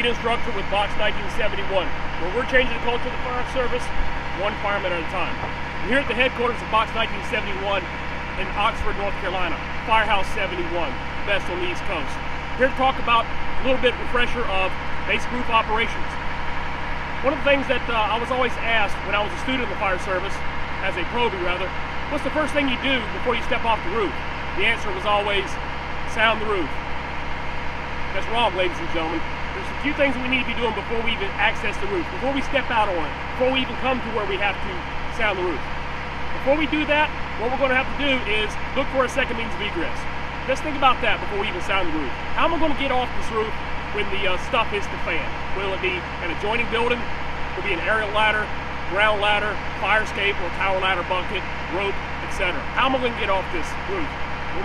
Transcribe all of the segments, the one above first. lead instructor with Box 1971, where we're changing the culture of the fire service, one fireman at a time. We're here at the headquarters of Box 1971 in Oxford, North Carolina, Firehouse 71, best on the East Coast. Here to talk about a little bit of a refresher of basic roof operations. One of the things that I was always asked when I was a student in the fire service, as a probie rather, what's the first thing you do before you step off the roof? The answer was always, sound the roof. That's wrong, ladies and gentlemen. There's a few things we need to be doing before we even access the roof, before we step out on it, before we even come to where we have to sound the roof. Before we do that, what we're going to have to do is look for a second means of egress. Let's think about that before we even sound the roof. How am I going to get off this roof when the stuff hits the fan? Will it be an adjoining building? Will it be an aerial ladder, ground ladder, fire escape, or tower ladder bucket, rope, etc.? How am I going to get off this roof?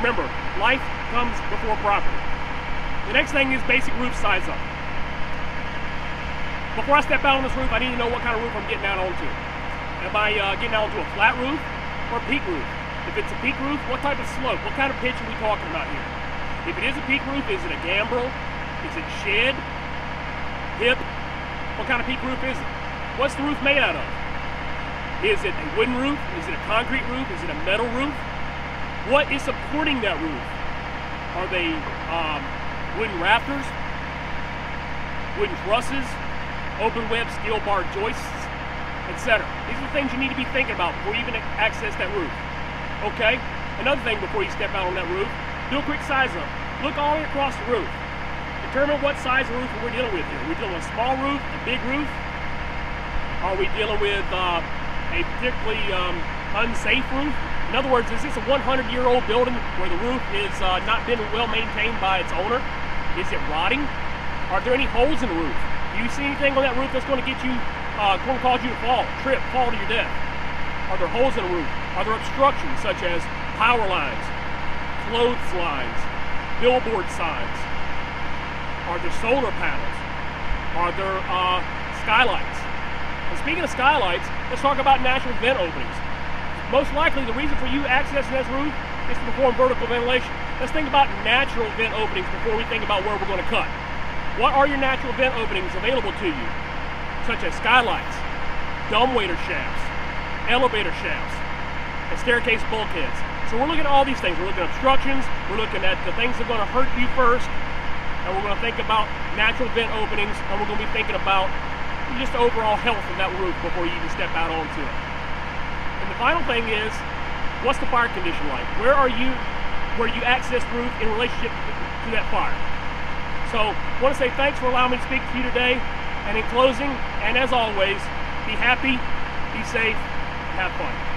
Remember, life comes before property. The next thing is basic roof size up. Before I step out on this roof, I need to know what kind of roof I'm getting out onto. Am I getting out onto a flat roof or a peak roof? If it's a peak roof, what type of slope? What kind of pitch are we talking about here? If it is a peak roof, is it a gambrel? Is it shed? Hip? What kind of peak roof is it? What's the roof made out of? Is it a wooden roof? Is it a concrete roof? Is it a metal roof? What is supporting that roof? Are they wooden rafters, wooden trusses, open web steel bar joists, etc.? These are the things you need to be thinking about before you even access that roof. Okay, another thing before you step out on that roof, do a quick size up. Look all the way across the roof. Determine what size of roof we're dealing with here. We're dealing with a small roof, a big roof? Are we dealing with a particularly unsafe roof? In other words, is this a 100-year-old building where the roof is not been well maintained by its owner? Is it rotting? Are there any holes in the roof? Do you see anything on that roof that's going to get you, going to cause you to fall, trip, fall to your death? Are there holes in the roof? Are there obstructions such as power lines, clotheslines, billboard signs? Are there solar panels? Are there skylights? And speaking of skylights, let's talk about natural vent openings. Most likely the reason for you accessing this roof is to perform vertical ventilation. Let's think about natural vent openings before we think about where we're going to cut. What are your natural vent openings available to you? Such as skylights, dumbwaiter shafts, elevator shafts, and staircase bulkheads. So we're looking at all these things. We're looking at obstructions, we're looking at the things that are going to hurt you first, and we're going to think about natural vent openings, and we're going to be thinking about just the overall health of that roof before you even step out onto it. And the final thing is, what's the fire condition like? Where are you, where you access the roof in relationship to that fire? So I want to say thanks for allowing me to speak to you today. And in closing, and as always, be happy, be safe, and have fun.